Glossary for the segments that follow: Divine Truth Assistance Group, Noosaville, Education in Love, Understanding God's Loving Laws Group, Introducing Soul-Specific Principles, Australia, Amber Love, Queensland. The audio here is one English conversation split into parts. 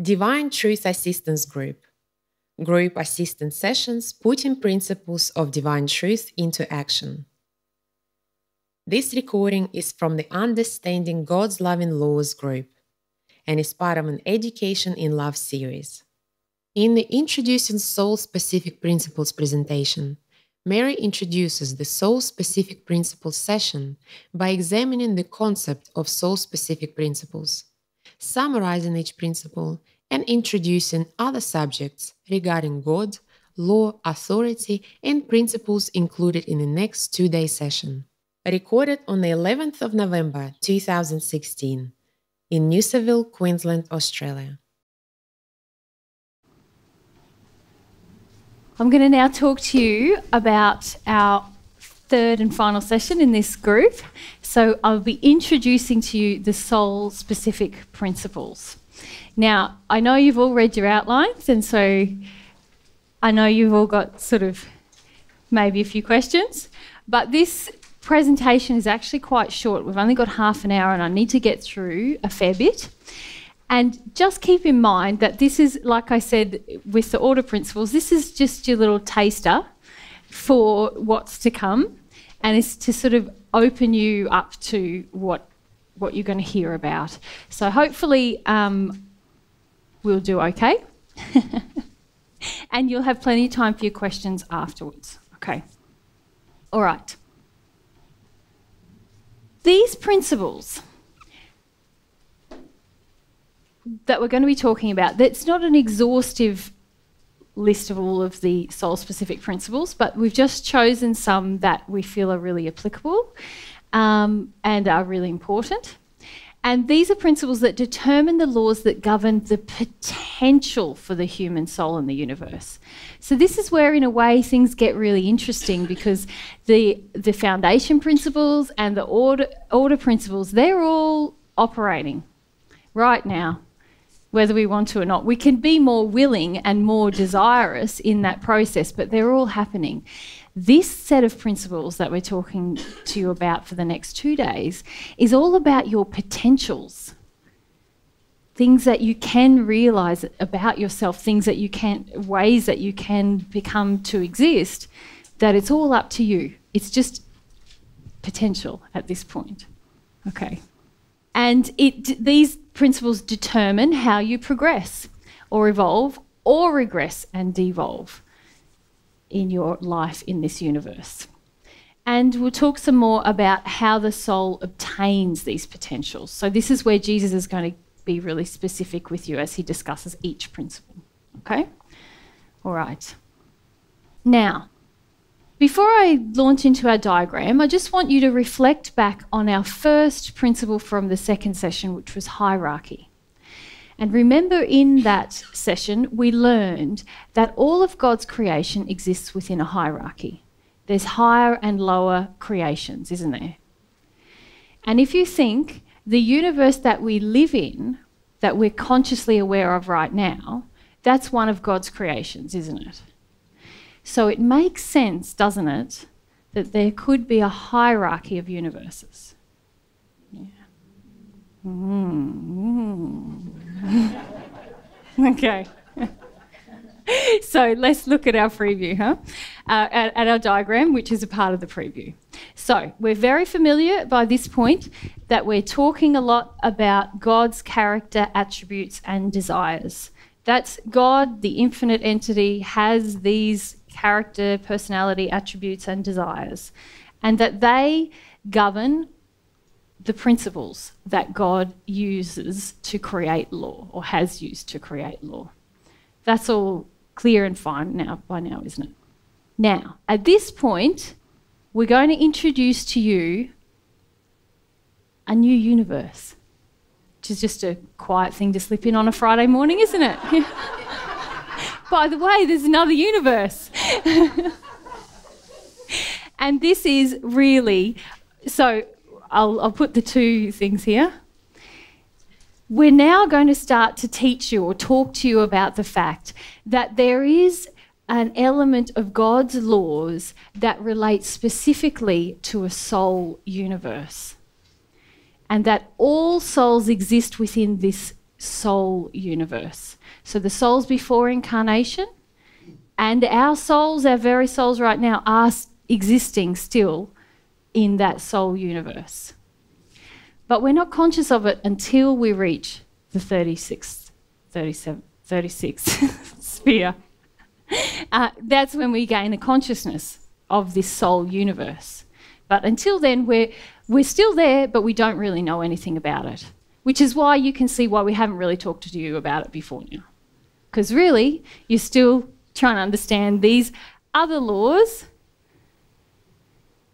Divine Truth Assistance Group. Group assistance sessions putting principles of divine truth into action. This recording is from the Understanding God's Loving Laws Group and is part of an Education in Love series. In the Introducing Soul-Specific Principles presentation, Mary introduces the Soul-Specific Principles session by examining the concept of soul-specific principles, summarizing each principle, and introducing other subjects regarding God, law, authority, and principles included in the next two-day session. Recorded on the 11th of November 2016 in Noosaville, Queensland, Australia. I'm going to now talk to you about our third and final session in this group. So I'll be introducing to you the soul-specific principles. Now, I know you've all read your outlines, and so I know you've all got sort of maybe a few questions, but this presentation is actually quite short. We've only got half an hour and I need to get through a fair bit. And just keep in mind that this is, like I said, with the order principles, this is just your little taster for what's to come, and it's to sort of open you up to what you're going to hear about. So hopefully we'll do okay. And you'll have plenty of time for your questions afterwards. Okay. All right. These principles that we're going to be talking about, that's not an exhaustive list of all of the soul-specific principles, but we've just chosen some that we feel are really applicable and are really important. And these are principles that determine the laws that govern the potential for the human soul and the universe. So this is where, in a way, things get really interesting, because the foundation principles and the order principles, they're all operating right now, whether we want to or not. We can be more willing and more desirous in that process, but they're all happening. This set of principles that we're talking to you about for the next 2 days is all about your potentials, things that you can realise about yourself, things that you can, ways that you can become to exist, that it's all up to you. It's just potential at this point. Okay. And these principles determine how you progress or evolve or regress and devolve in your life in this universe. And we'll talk some more about how the soul obtains these potentials. So this is where Jesus is going to be really specific with you as he discusses each principle. Okay? All right. Now, before I launch into our diagram, I just want you to reflect back on our first principle from the second session, which was hierarchy. And remember, in that session, we learned that all of God's creation exists within a hierarchy. There's higher and lower creations, isn't there? And if you think, the universe that we live in, that we're consciously aware of right now, that's one of God's creations, isn't it? So it makes sense, doesn't it, that there could be a hierarchy of universes. Yeah. Okay. So let's look at our preview, huh? At our diagram, which is a part of the preview. So we're very familiar by this point that we're talking a lot about God's character, attributes, and desires. That's God, the infinite entity, has these character, personality, attributes, and desires, and that they govern the principles that God uses to create law, or has used to create law. That's all clear and fine now, by now, isn't it? Now, at this point, we're going to introduce to you a new universe, which is just a quiet thing to slip in on a Friday morning, isn't it? By the way, there's another universe. And this is really... So I'll put the two things here. We're now going to start to teach you or talk to you about the fact that there is an element of God's laws that relates specifically to a soul universe, and that all souls exist within this soul universe. So the souls before incarnation and our souls, our very souls right now, are existing still in that soul universe. But we're not conscious of it until we reach the 36th sphere. That's when we gain a consciousness of this soul universe. But until then, we're still there, but we don't really know anything about it, which is why you can see why we haven't really talked to you about it before now. Because really, you're still trying to understand these other laws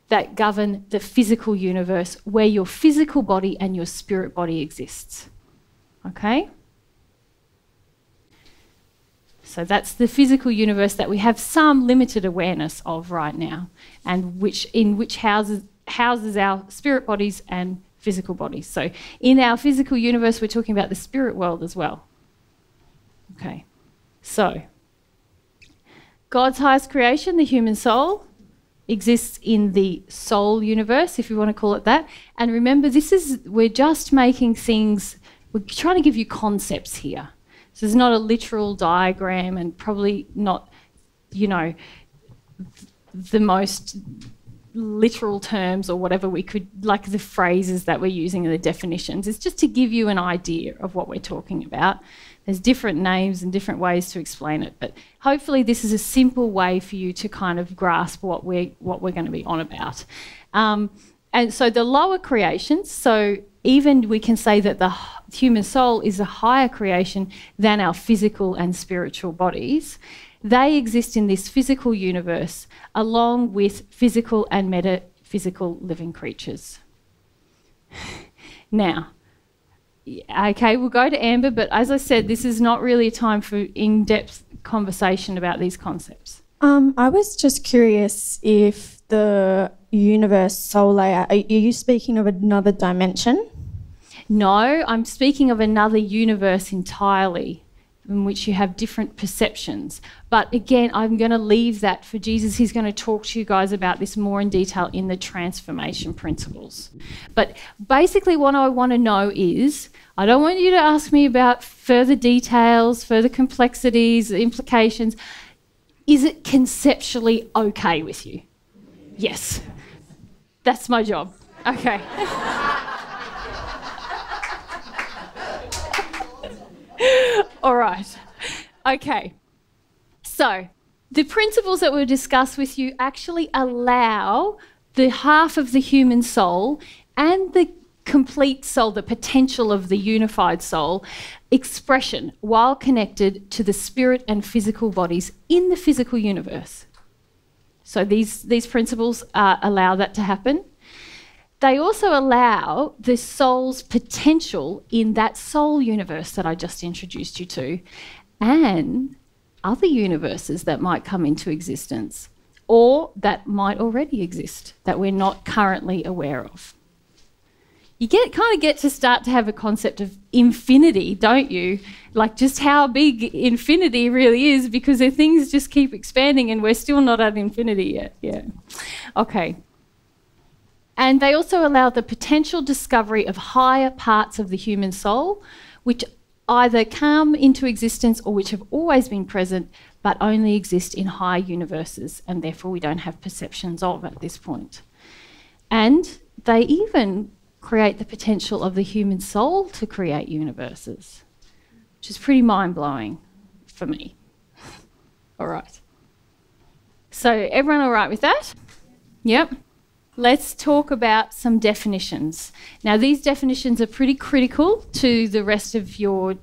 that govern the physical universe, where your physical body and your spirit body exists. Okay? So that's the physical universe that we have some limited awareness of right now, and which houses our spirit bodies and physical bodies. So in our physical universe, we're talking about the spirit world as well. Okay, so God's highest creation, the human soul, exists in the soul universe, if you want to call it that. And remember, we're just making things, we're trying to give you concepts here. So it's not a literal diagram, and probably not, you know, the most literal terms or whatever we could, like the phrases that we're using and the definitions. It's just to give you an idea of what we're talking about. There's different names and different ways to explain it, but hopefully this is a simple way for you to kind of grasp what we're going to be on about. And so the lower creations, so even we can say that the human soul is a higher creation than our physical and spiritual bodies. They exist in this physical universe along with physical and metaphysical living creatures. Now, okay, we'll go to Amber, but as I said, this is not really a time for in-depth conversation about these concepts. I was just curious if the universe soul layer, are you speaking of another dimension? No, I'm speaking of another universe entirely, in which you have different perceptions. But again, I'm going to leave that for Jesus. He's going to talk to you guys about this more in detail in the transformation principles. But basically what I want to know is, I don't want you to ask me about further details, further complexities, implications. Is it conceptually okay with you? Yes. That's my job. Okay. All right. Okay. So the principles that we'll discuss with you actually allow the half of the human soul and the complete soul, the potential of the unified soul, expression while connected to the spirit and physical bodies in the physical universe. So these principles allow that to happen. They also allow the soul's potential in that soul universe that I just introduced you to, and other universes that might come into existence or that might already exist that we're not currently aware of. You kind of get to start to have a concept of infinity, don't you? Like just how big infinity really is, because the things just keep expanding and we're still not at infinity yet. Yeah. Okay. And they also allow the potential discovery of higher parts of the human soul, which either come into existence or which have always been present, but only exist in higher universes, and therefore we don't have perceptions of at this point. And they even create the potential of the human soul to create universes, which is pretty mind-blowing for me. All right. So everyone all right with that? Yep. Let's talk about some definitions. Now, these definitions are pretty critical to the rest of your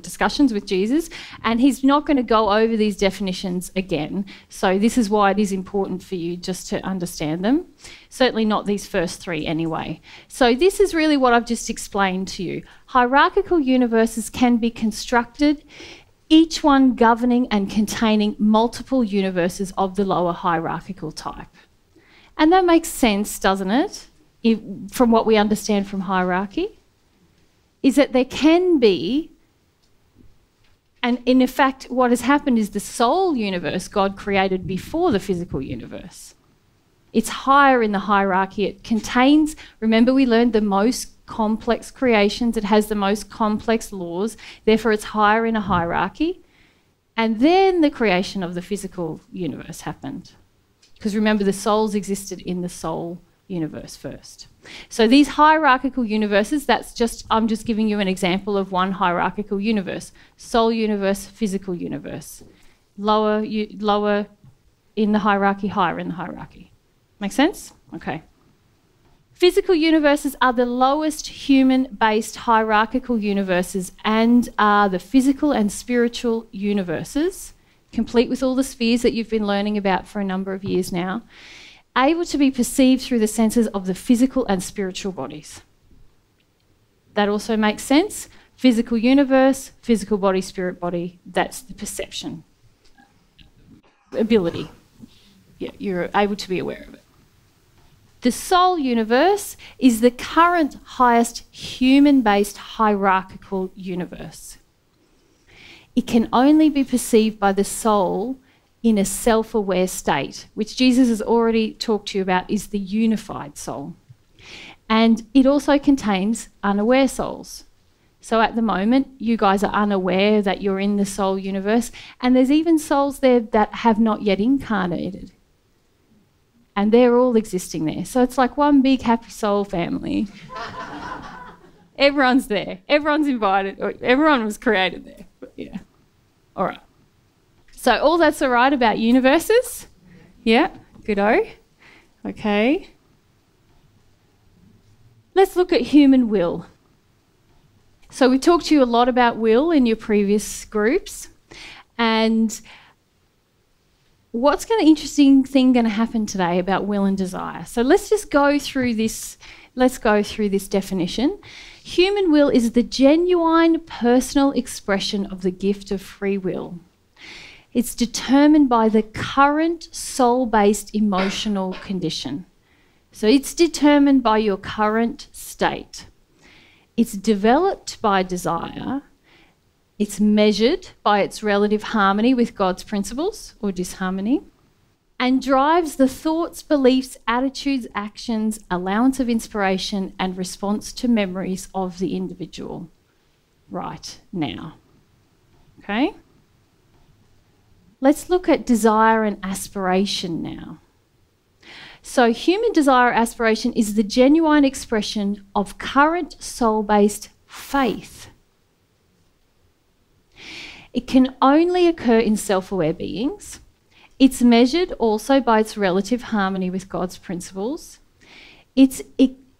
discussions with Jesus, and he's not going to go over these definitions again. So this is why it is important for you just to understand them. Certainly not these first three anyway. So this is really what I've just explained to you. Hierarchical universes can be constructed, each one governing and containing multiple universes of the lower hierarchical type. And that makes sense, doesn't it, from what we understand from hierarchy? Is that there can be, and in fact what has happened is the soul universe God created before the physical universe. It's higher in the hierarchy. It contains, remember we learned, the most complex creations. It has the most complex laws. Therefore, it's higher in a hierarchy. And then the creation of the physical universe happened. Because remember, the souls existed in the soul universe first. So these hierarchical universes, that's just, I'm just giving you an example of one hierarchical universe. Soul universe, physical universe. Lower in the hierarchy, higher in the hierarchy. Make sense? Okay. Physical universes are the lowest human-based hierarchical universes and are the physical and spiritual universes, complete with all the spheres that you've been learning about for a number of years now, able to be perceived through the senses of the physical and spiritual bodies. That also makes sense. Physical universe, physical body, spirit body, that's the perception ability. Yeah, you're able to be aware of it. The soul universe is the current highest human-based hierarchical universe. It can only be perceived by the soul in a self-aware state, which Jesus has already talked to you about is the unified soul. And it also contains unaware souls. So at the moment, you guys are unaware that you're in the soul universe, and there's even souls there that have not yet incarnated. And they're all existing there. So it's like one big happy soul family. Everyone's there. Everyone's invited. Or everyone was created there. But yeah. All right. So all that's all right about universes? Yeah. Good-o. Okay. Let's look at human will. So we talked to you a lot about will in your previous groups. And what's an interesting thing going to happen today about will and desire? So let's just go through this. Let's go through this definition. Human will is the genuine personal expression of the gift of free will. It's determined by the current soul-based emotional condition. So it's determined by your current state. It's developed by desire. It's measured by its relative harmony with God's principles or disharmony, and drives the thoughts, beliefs, attitudes, actions, allowance of inspiration, and response to memories of the individual right now. Okay? Let's look at desire and aspiration now. So human desire aspiration is the genuine expression of current soul-based faith. It can only occur in self-aware beings. It's measured also by its relative harmony with God's principles. It's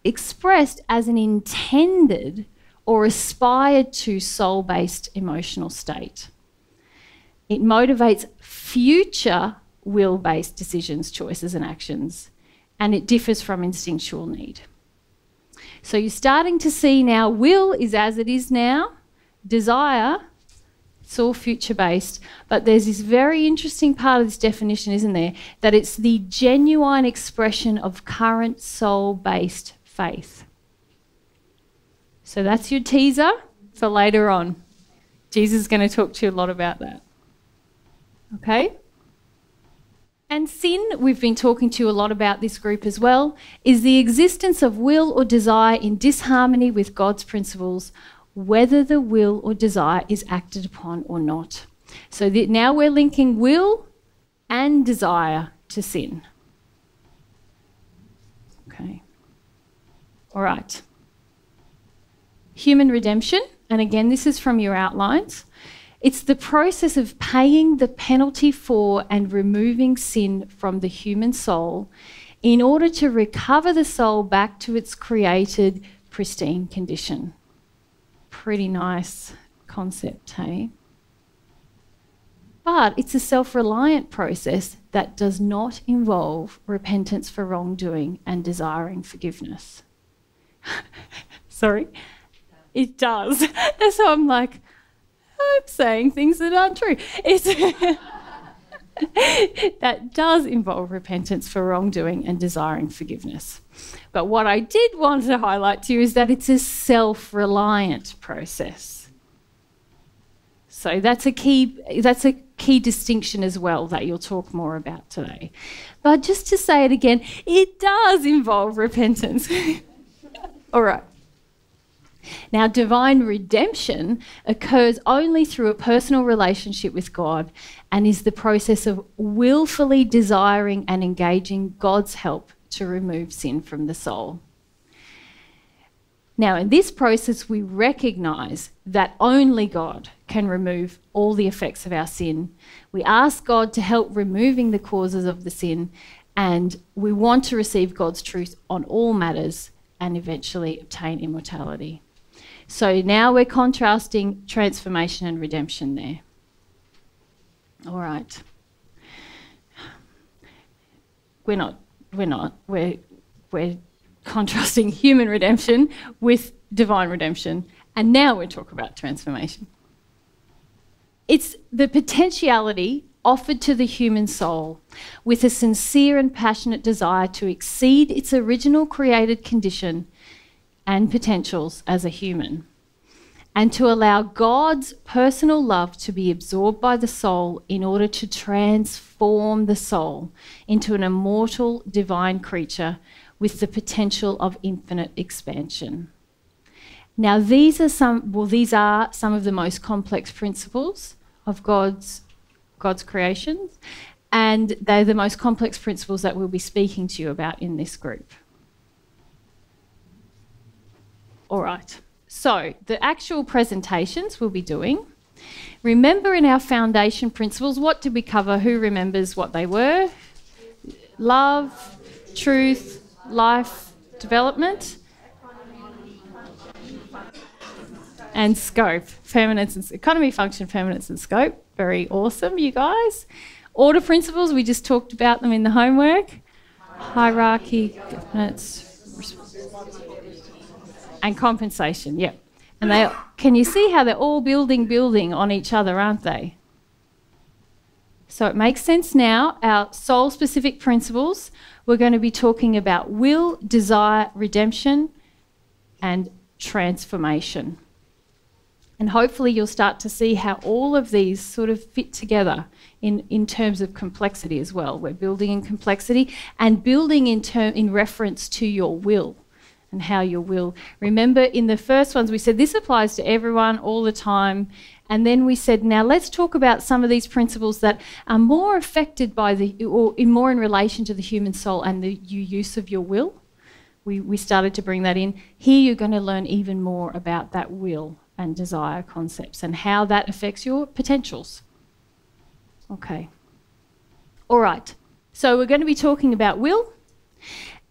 expressed as an intended or aspired to soul-based emotional state. It motivates future will-based decisions, choices and actions, and it differs from instinctual need. So you're starting to see now will is as it is now, desire, it's all future-based, but there's this very interesting part of this definition, isn't there, that it's the genuine expression of current soul-based faith. So that's your teaser for later on. Jesus is going to talk to you a lot about that. Okay? And sin, we've been talking to you a lot about this group as well, is the existence of will or desire in disharmony with God's principles, whether the will or desire is acted upon or not. So that now we're linking will and desire to sin. Okay. All right. Human redemption, and again, this is from your outlines. It's the process of paying the penalty for and removing sin from the human soul in order to recover the soul back to its created, pristine condition. Pretty nice concept, hey? But it's a self-reliant process that does not involve repentance for wrongdoing and desiring forgiveness. Sorry? It does. And so I'm like, I'm saying things that aren't true. That does involve repentance for wrongdoing and desiring forgiveness. But what I did want to highlight to you is that it's a self-reliant process. So that's a key distinction as well that you'll talk more about today. But just to say it again, it does involve repentance. All right. Now, divine redemption occurs only through a personal relationship with God and is the process of willfully desiring and engaging God's help to remove sin from the soul. Now, in this process, we recognise that only God can remove all the effects of our sin. We ask God to help removing the causes of the sin, and we want to receive God's truth on all matters and eventually obtain immortality. So now we're contrasting transformation and redemption there. All right. We're contrasting human redemption with divine redemption. And now we talk about transformation. It's the potentiality offered to the human soul with a sincere and passionate desire to exceed its original created condition and potentials as a human, and to allow God's personal love to be absorbed by the soul in order to transform the soul into an immortal divine creature with the potential of infinite expansion. Now, these are some of the most complex principles of God's creations, and they're the most complex principles that we'll be speaking to you about in this group. All right, so the actual presentations we'll be doing. Remember, in our foundation principles, what did we cover? Who remembers what they were? Love, truth, life, development, and scope. Permanence and economy, function, permanence, and scope. Very awesome, you guys. Order principles, we just talked about them in the homework. Hierarchy, governance, and compensation, yep. And they, can you see how they're all building on each other, aren't they? So it makes sense now. Our soul-specific principles, we're going to be talking about will, desire, redemption, and transformation. And hopefully you'll start to see how all of these sort of fit together in terms of complexity as well. We're building in complexity and building in reference to your will. And how your will. Remember, in the first ones we said this applies to everyone all the time, and then we said now let's talk about some of these principles that are more affected by in relation to the human soul and the use of your will. We started to bring that in. Here you're going to learn even more about that will and desire concepts and how that affects your potentials. Okay. All right. So we're going to be talking about will.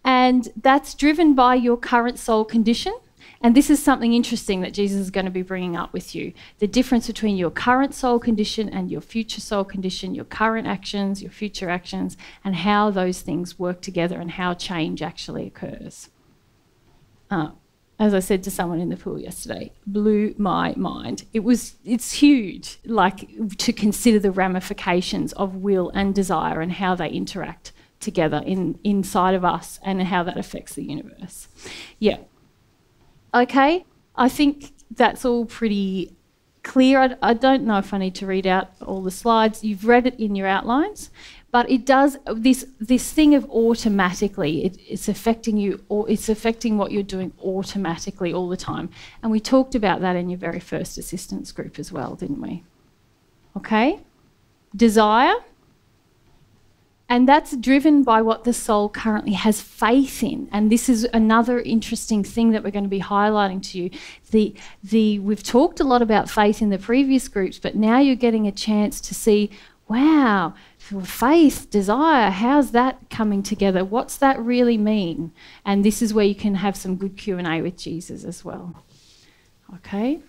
And that's driven by your current soul condition. And this is something interesting that Jesus is going to be bringing up with you. The difference between your current soul condition and your future soul condition, your current actions, your future actions, and how those things work together and how change actually occurs. As I said to someone in the pool yesterday, blew my mind. It's huge, like, to consider the ramifications of will and desire and how they interact together inside of us and how that affects the universe. Yeah. Okay, I think that's all pretty clear. I don't know if I need to read out all the slides. You've read it in your outlines, but it does this thing of automatically. It's affecting you, or it's affecting what you're doing automatically all the time. And we talked about that in your very first assistance group as well, didn't we? Okay. Desire. And that's driven by what the soul currently has faith in. And this is another interesting thing that we're going to be highlighting to you. We've talked a lot about faith in the previous groups, but now you're getting a chance to see, wow, faith, desire, how's that coming together? What's that really mean? And this is where you can have some good Q&A with Jesus as well. Okay.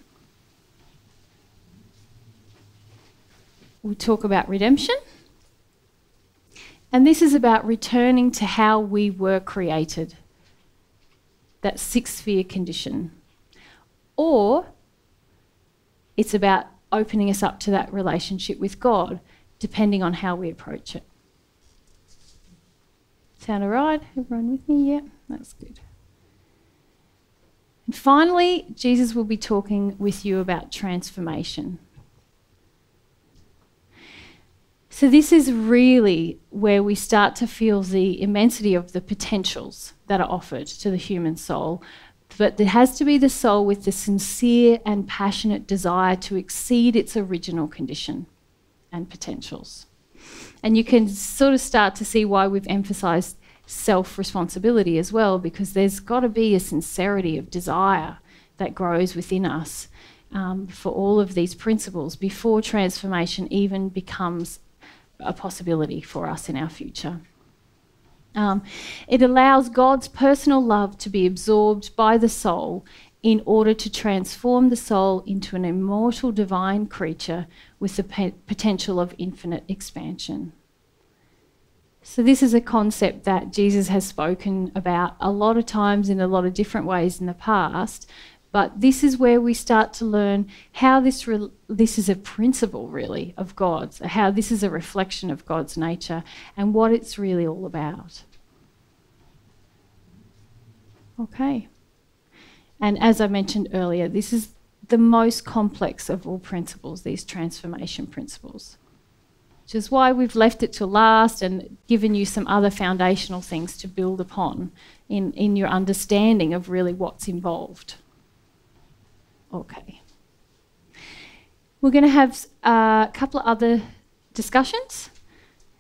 We'll talk about redemption. And this is about returning to how we were created, that sixth sphere condition. Or it's about opening us up to that relationship with God, depending on how we approach it. Sound all right? Everyone with me? Yeah, that's good. And finally, Jesus will be talking with you about transformation. So this is really where we start to feel the immensity of the potentials that are offered to the human soul, But it has to be the soul with the sincere and passionate desire to exceed its original condition and potentials. And you can sort of start to see why we've emphasized self-responsibility as well, because there's got to be a sincerity of desire that grows within us for all of these principles before transformation even becomes a possibility for us in our future. It allows God's personal love to be absorbed by the soul in order to transform the soul into an immortal divine creature with the potential of infinite expansion. So this is a concept that Jesus has spoken about a lot of times in a lot of different ways in the past, but this is where we start to learn how this is a principle, really, of God's, how this is a reflection of God's nature and what it's really all about. Okay. And as I mentioned earlier, this is the most complex of all principles, these transformation principles, which is why we've left it to last and given you some other foundational things to build upon in your understanding of really what's involved. Okay. We're going to have a couple of other discussions.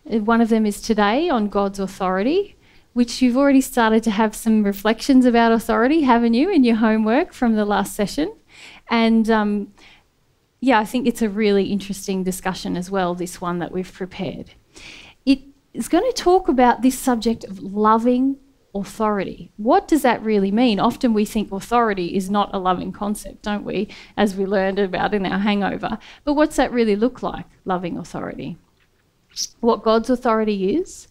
One of them is today on God's authority, which you've already started to have some reflections about authority, haven't you, in your homework from the last session? And yeah, I think it's a really interesting discussion as well, this one that we've prepared. It is going to talk about this subject of loving authority. What does that really mean? Often we think authority is not a loving concept, don't we, as we learned about in our hangover. But what's that really look like, loving authority? What God's authority is,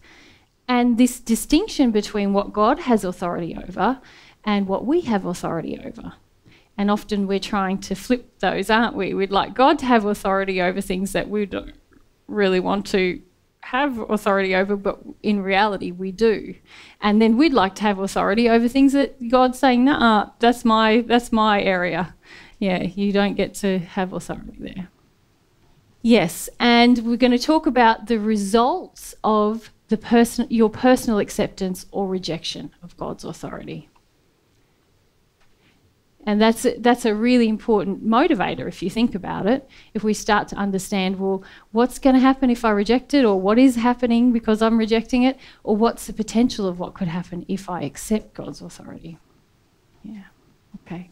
and this distinction between what God has authority over and what we have authority over. And often we're trying to flip those, aren't we? We'd like God to have authority over things that we don't really want to have authority over, but in reality we do. And then we'd like to have authority over things that God's saying, nah, that's my area. Yeah, you don't get to have authority there. Yes, and we're going to talk about the results of your personal acceptance or rejection of God's authority. And that's a really important motivator if you think about it. If we start to understand, well, what's going to happen if I reject it, or what is happening because I'm rejecting it, or what's the potential of what could happen if I accept God's authority. Yeah, okay.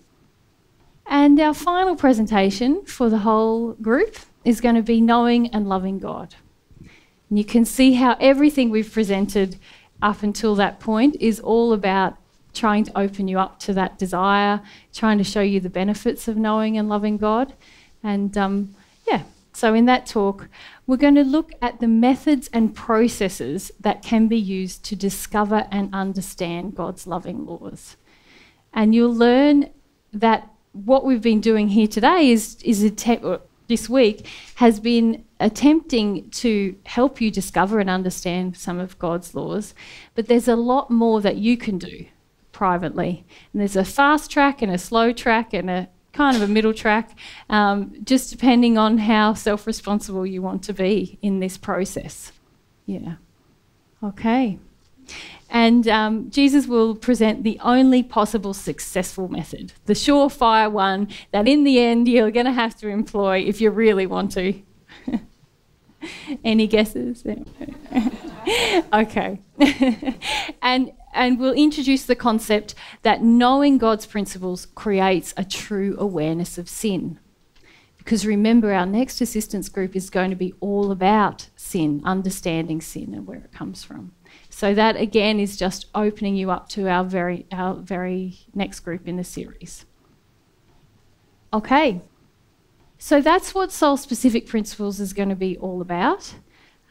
And our final presentation for the whole group is going to be Knowing and Loving God. And you can see how everything we've presented up until that point is all about trying to open you up to that desire, trying to show you the benefits of knowing and loving God. And yeah, so in that talk, we're going to look at the methods and processes that can be used to discover and understand God's loving laws. And you'll learn that what we've been doing here today this week has been attempting to help you discover and understand some of God's laws, but there's a lot more that you can do privately. And there's a fast track and a slow track and a kind of a middle track, just depending on how self-responsible you want to be in this process. Yeah. Okay. And Jesus will present the only possible successful method, the surefire one that in the end you're going to have to employ if you really want to. Any guesses? Okay. And we'll introduce the concept that knowing God's principles creates a true awareness of sin. Because remember, our next assistance group is going to be all about sin, understanding sin and where it comes from. So that, again, is just opening you up to our very next group in the series. Okay. So that's what Soul-Specific Principles is going to be all about.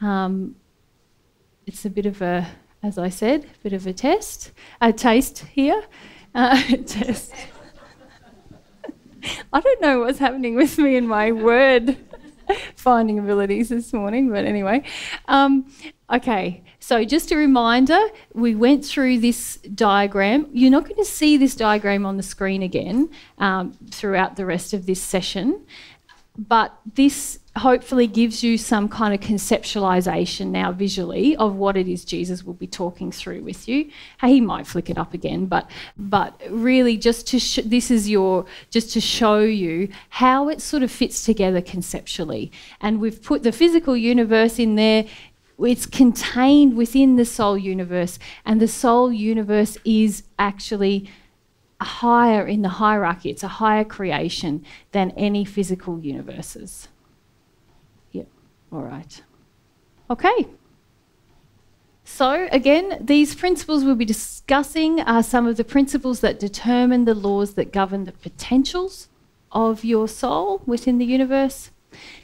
It's a bit of a, as I said, a bit of a test, a taste here. Test. I don't know what's happening with me and my word finding abilities this morning, but anyway. Okay, so just a reminder, we went through this diagram. You're not going to see this diagram on the screen again throughout the rest of this session, but this hopefully gives you some kind of conceptualization now visually of what it is Jesus will be talking through with you. Hey, he might flick it up again, but really just to show you how it sort of fits together conceptually. And we've put the physical universe in there. It's contained within the soul universe, and the soul universe is actually higher in the hierarchy. It's a higher creation than any physical universes. Yep, all right. Okay. So again, these principles we'll be discussing are some of the principles that determine the laws that govern the potentials of your soul within the universe,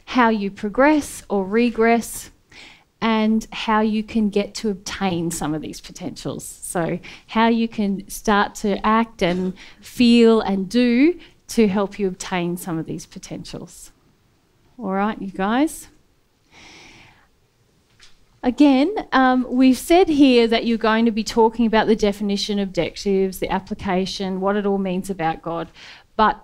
how you progress or regress, and how you can get to obtain some of these potentials. So how you can start to act and feel and do to help you obtain some of these potentials. All right, you guys. Again, we've said here that you're going to be talking about the definition, objectives, the application, what it all means about God. But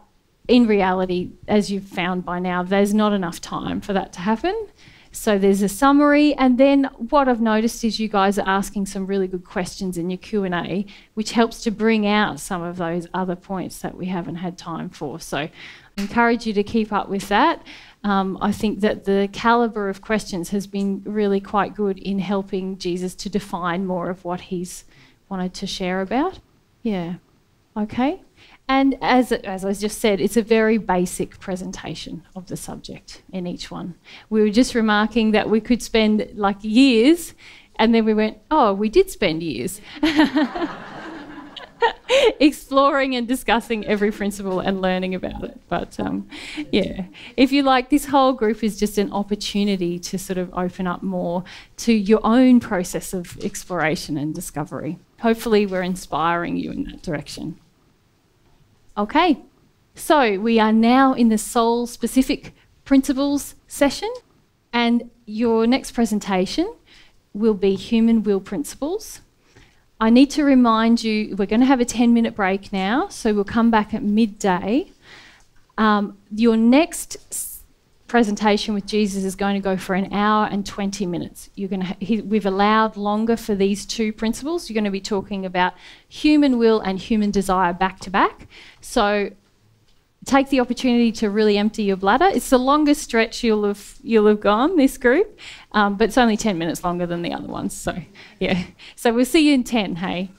in reality, as you've found by now, there's not enough time for that to happen. So there's a summary, and then what I've noticed is you guys are asking some really good questions in your Q&A, which helps to bring out some of those other points that we haven't had time for. So I encourage you to keep up with that. I think that the calibre of questions has been really quite good in helping Jesus to define more of what he's wanted to share about. Yeah, okay. And as I just said, it's a very basic presentation of the subject in each one. We were just remarking that we could spend like years, and then we went, oh, we did spend years exploring and discussing every principle and learning about it. But yeah, if you like, this whole group is just an opportunity to sort of open up more to your own process of exploration and discovery. Hopefully we're inspiring you in that direction. Okay, so we are now in the soul-specific principles session, and your next presentation will be Human Will Principles. I need to remind you, we're going to have a 10-minute break now, so we'll come back at midday. Your next presentation with Jesus is going to go for an hour and 20 minutes. You're going to we've allowed longer for these two principles. You're going to be talking about human will and human desire back to back. So take the opportunity to really empty your bladder. It's the longest stretch you'll have gone, this group, but it's only 10 minutes longer than the other ones. So yeah, so we'll see you in 10, hey?